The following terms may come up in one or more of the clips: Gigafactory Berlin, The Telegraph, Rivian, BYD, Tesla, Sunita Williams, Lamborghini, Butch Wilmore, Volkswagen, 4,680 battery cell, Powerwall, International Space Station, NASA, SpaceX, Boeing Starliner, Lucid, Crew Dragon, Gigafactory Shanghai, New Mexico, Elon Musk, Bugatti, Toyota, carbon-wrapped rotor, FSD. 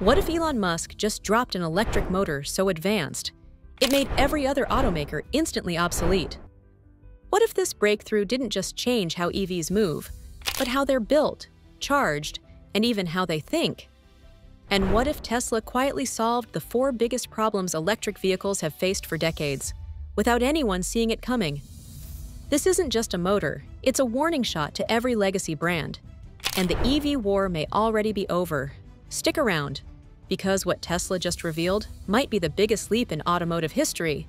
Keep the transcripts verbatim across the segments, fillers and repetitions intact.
What if Elon Musk just dropped an electric motor so advanced, it made every other automaker instantly obsolete? What if this breakthrough didn't just change how E Vs move, but how they're built, charged, and even how they think? And what if Tesla quietly solved the four biggest problems electric vehicles have faced for decades, without anyone seeing it coming? This isn't just a motor, it's a warning shot to every legacy brand. And the E V war may already be over. Stick around, because what Tesla just revealed might be the biggest leap in automotive history.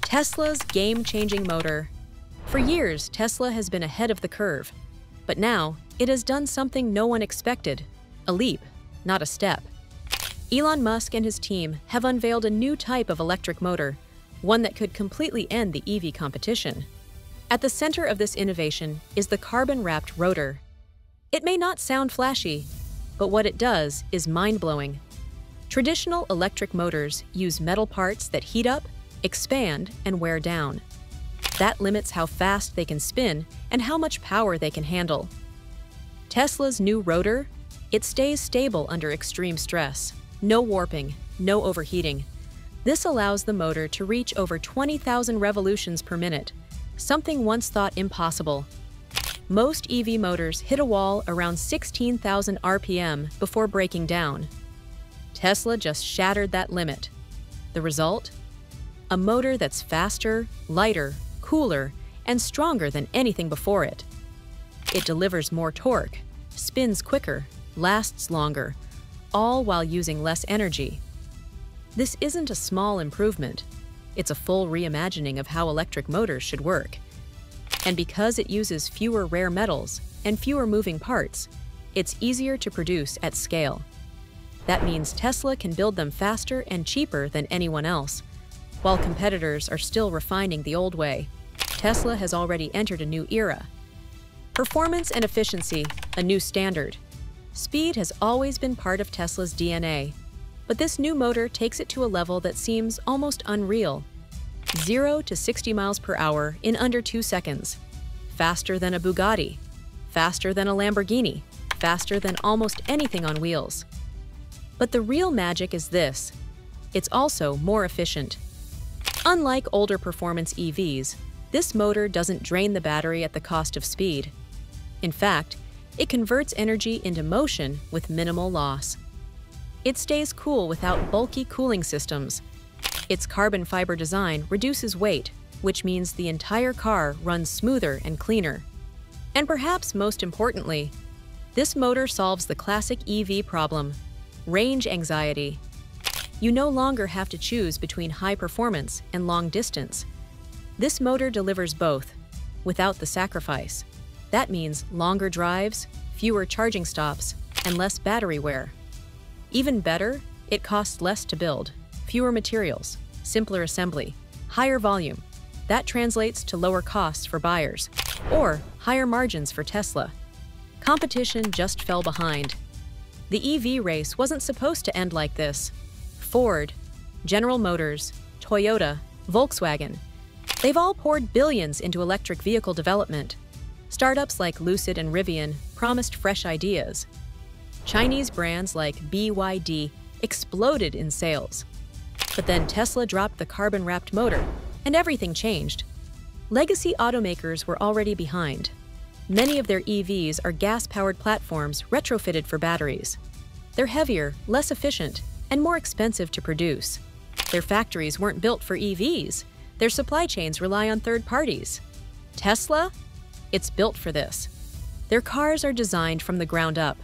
Tesla's game-changing motor. For years, Tesla has been ahead of the curve, but now it has done something no one expected, a leap, not a step. Elon Musk and his team have unveiled a new type of electric motor, one that could completely end the E V competition. At the center of this innovation is the carbon-wrapped rotor. It may not sound flashy, but what it does is mind-blowing. Traditional electric motors use metal parts that heat up, expand, and wear down. That limits how fast they can spin and how much power they can handle. Tesla's new rotor, it stays stable under extreme stress. No warping, no overheating. This allows the motor to reach over twenty thousand revolutions per minute, something once thought impossible. Most E V motors hit a wall around sixteen thousand R P M before breaking down. Tesla just shattered that limit. The result? A motor that's faster, lighter, cooler, and stronger than anything before it. It delivers more torque, spins quicker, lasts longer, all while using less energy. This isn't a small improvement. It's a full reimagining of how electric motors should work. And because it uses fewer rare metals and fewer moving parts, it's easier to produce at scale. That means Tesla can build them faster and cheaper than anyone else. While competitors are still refining the old way, Tesla has already entered a new era. Performance and efficiency, a new standard. Speed has always been part of Tesla's D N A, but this new motor takes it to a level that seems almost unreal. zero to sixty miles per hour in under two seconds. Faster than a Bugatti, faster than a Lamborghini, faster than almost anything on wheels. But the real magic is this. It's also more efficient. Unlike older performance E Vs, this motor doesn't drain the battery at the cost of speed. In fact, it converts energy into motion with minimal loss. It stays cool without bulky cooling systems. Its carbon fiber design reduces weight, which means the entire car runs smoother and cleaner. And perhaps most importantly, this motor solves the classic E V problem, range anxiety. You no longer have to choose between high performance and long distance. This motor delivers both, without the sacrifice. That means longer drives, fewer charging stops, and less battery wear. Even better, it costs less to build, fewer materials, simpler assembly, higher volume. That translates to lower costs for buyers, or higher margins for Tesla. Competition just fell behind. The E V race wasn't supposed to end like this. Ford, General Motors, Toyota, Volkswagen, they've all poured billions into electric vehicle development. Startups like Lucid and Rivian promised fresh ideas. Chinese brands like B Y D exploded in sales. But then Tesla dropped the carbon-wrapped motor, and everything changed. Legacy automakers were already behind. Many of their E Vs are gas-powered platforms retrofitted for batteries. They're heavier, less efficient, and more expensive to produce. Their factories weren't built for E Vs. Their supply chains rely on third parties. Tesla? It's built for this. Their cars are designed from the ground up.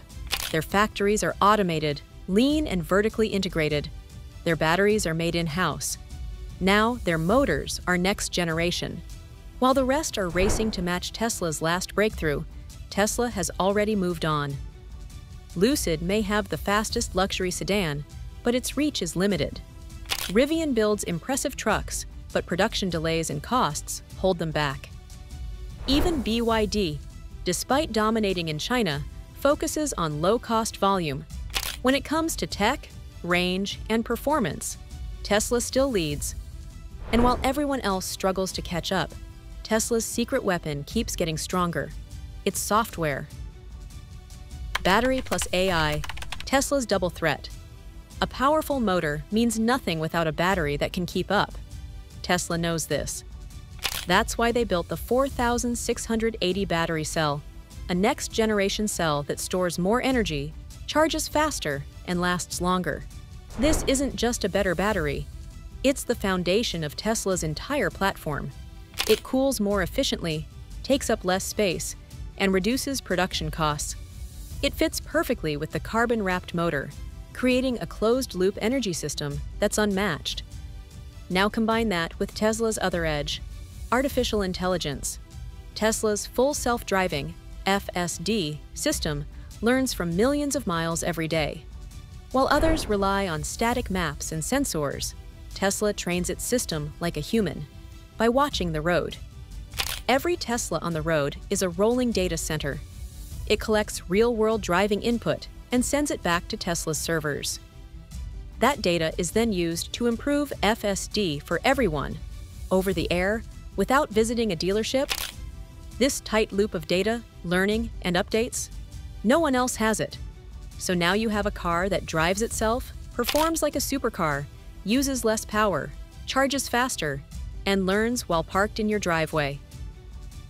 Their factories are automated, lean, and vertically integrated. Their batteries are made in-house. Now, their motors are next generation. While the rest are racing to match Tesla's last breakthrough, Tesla has already moved on. Lucid may have the fastest luxury sedan, but its reach is limited. Rivian builds impressive trucks, but production delays and costs hold them back. Even B Y D, despite dominating in China, focuses on low-cost volume. When it comes to tech, range, and performance, Tesla still leads. And while everyone else struggles to catch up, Tesla's secret weapon keeps getting stronger. It's software. Battery plus A I, Tesla's double threat. A powerful motor means nothing without a battery that can keep up. Tesla knows this. That's why they built the four thousand six hundred eighty battery cell, a next-generation cell that stores more energy, charges faster, and lasts longer. This isn't just a better battery. It's the foundation of Tesla's entire platform. It cools more efficiently, takes up less space, and reduces production costs. It fits perfectly with the carbon-wrapped motor, creating a closed-loop energy system that's unmatched. Now combine that with Tesla's other edge, artificial intelligence. Tesla's full self-driving, F S D, system learns from millions of miles every day. While others rely on static maps and sensors, Tesla trains its system like a human, by watching the road. Every Tesla on the road is a rolling data center. It collects real-world driving input and sends it back to Tesla's servers. That data is then used to improve F S D for everyone, over the air, without visiting a dealership. This tight loop of data, learning, and updates, no one else has it. So now you have a car that drives itself, performs like a supercar, uses less power, charges faster, and learns while parked in your driveway.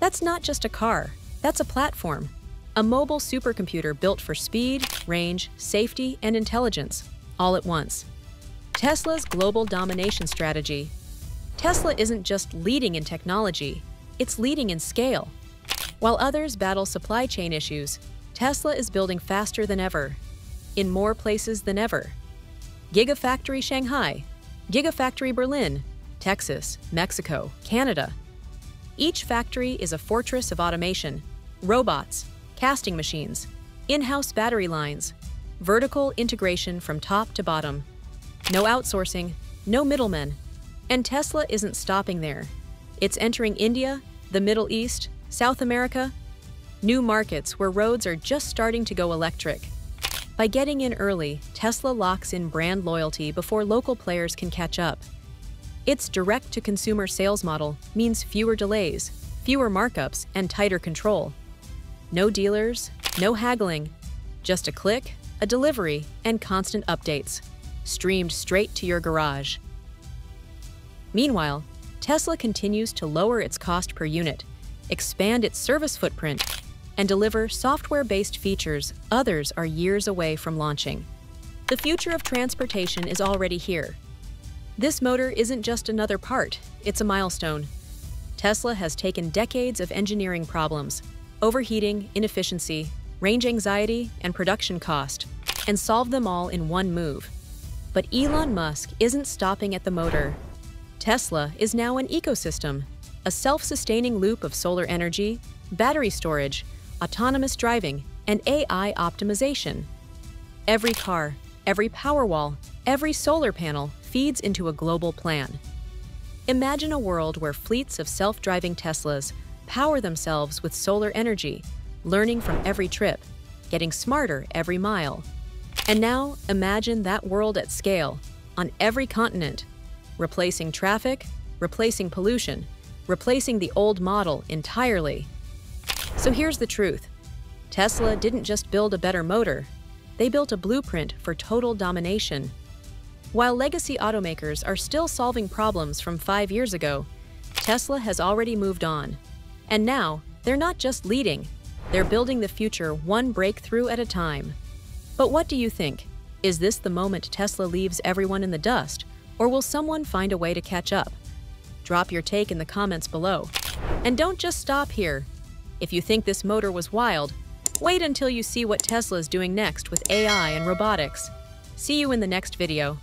That's not just a car, that's a platform. A mobile supercomputer built for speed, range, safety, and intelligence, all at once. Tesla's global domination strategy. Tesla isn't just leading in technology, it's leading in scale. While others battle supply chain issues, Tesla is building faster than ever, in more places than ever. Gigafactory Shanghai, Gigafactory Berlin, Texas, Mexico, Canada. Each factory is a fortress of automation, robots, casting machines, in-house battery lines, vertical integration from top to bottom, no outsourcing, no middlemen. And Tesla isn't stopping there. It's entering India, the Middle East, South America, new markets where roads are just starting to go electric. By getting in early, Tesla locks in brand loyalty before local players can catch up. Its direct-to-consumer sales model means fewer delays, fewer markups, and tighter control. No dealers, no haggling, just a click, a delivery, and constant updates, streamed straight to your garage. Meanwhile, Tesla continues to lower its cost per unit, expand its service footprint, and deliver software-based features others are years away from launching. The future of transportation is already here. This motor isn't just another part, it's a milestone. Tesla has taken decades of engineering problems, overheating, inefficiency, range anxiety, and production cost, and solve them all in one move. But Elon Musk isn't stopping at the motor. Tesla is now an ecosystem, a self-sustaining loop of solar energy, battery storage, autonomous driving, and A I optimization. Every car, every Powerwall, every solar panel feeds into a global plan. Imagine a world where fleets of self-driving Teslas power themselves with solar energy, learning from every trip, getting smarter every mile. And now, imagine that world at scale, on every continent, replacing traffic, replacing pollution, replacing the old model entirely. So here's the truth. Tesla didn't just build a better motor, they built a blueprint for total domination. While legacy automakers are still solving problems from five years ago, Tesla has already moved on. And now, they're not just leading, they're building the future one breakthrough at a time. But what do you think? Is this the moment Tesla leaves everyone in the dust, or will someone find a way to catch up? Drop your take in the comments below. And don't just stop here. If you think this motor was wild, wait until you see what Tesla's doing next with A I and robotics. See you in the next video.